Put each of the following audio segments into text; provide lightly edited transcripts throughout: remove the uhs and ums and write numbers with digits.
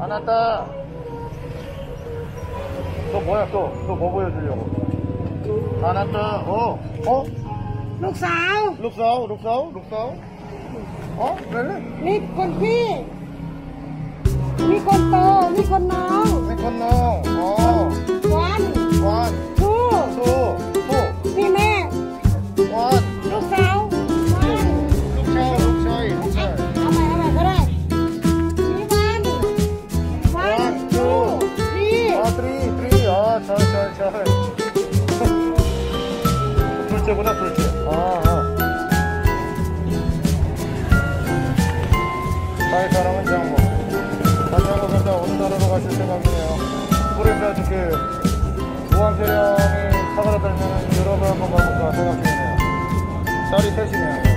あなた또 뭐야 또뭐 보여주려고 아나타 어어 룩사우 룩사우 어 그래 니콘피 니콘토 니콘나우 니콘나우 어 원투투투 니네 원 룩사우 둘째구나 둘째. 나의 사랑은 장모. 다시한번 간다 어느 나라로 가실 생각이네요. 뿌리가 이렇게 우왕태령이 사그라들면 유럽을 한번 가볼까 생각이네요. 딸이 셋이네요.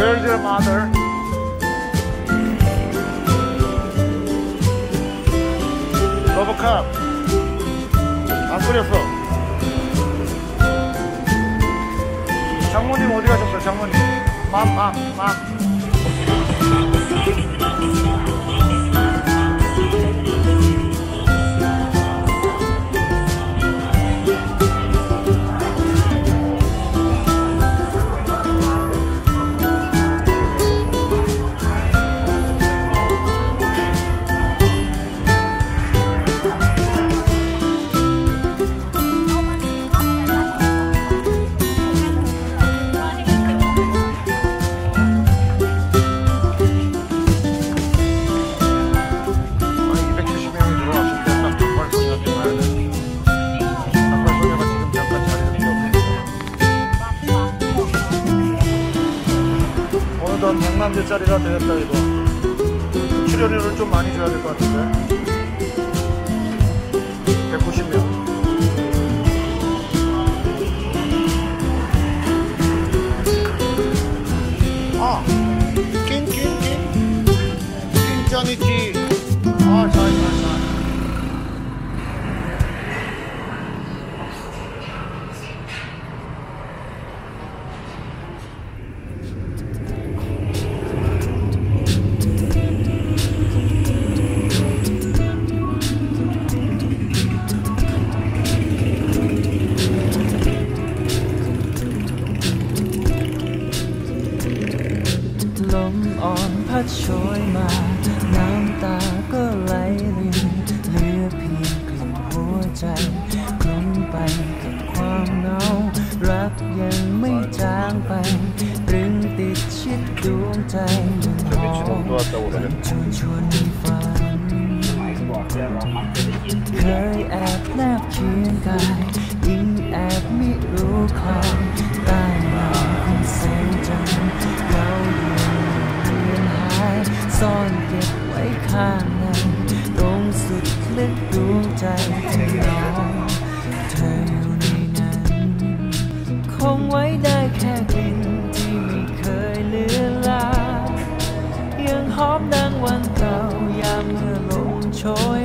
Where's your mother? come? 안그렸어. 장모님 어디 가셨어요? 장모님. 맘. 한 100만대짜리가 되겠다. 이거 출연료를 좀 많이 줘야 될 것 같은데 190명 아! 낑 짠이지. 아 잘ลมอ่อนพัดโชยมาน้ำตาก็ไหลรินเหลือเพียงกลิ่นหัวใจกลุ้มไปกับความเหงารักยังไม่จางไปตรึงติดชิดดวงใจชวนฝันเคยแอบแนบเคียงกายยิ่งแอบไม่รู้ใครใต้เงาของแสงจันทร์ซ่อนเก็บไว้ข้างในตรงสุดลึกดวงใจที่น้องเธออยู่ในนั้นคงไว้ได้แค่กลิ่นที่ไม่เคยเลือนลางยังหอมดังวันเก่ายามเมื่อลมโชย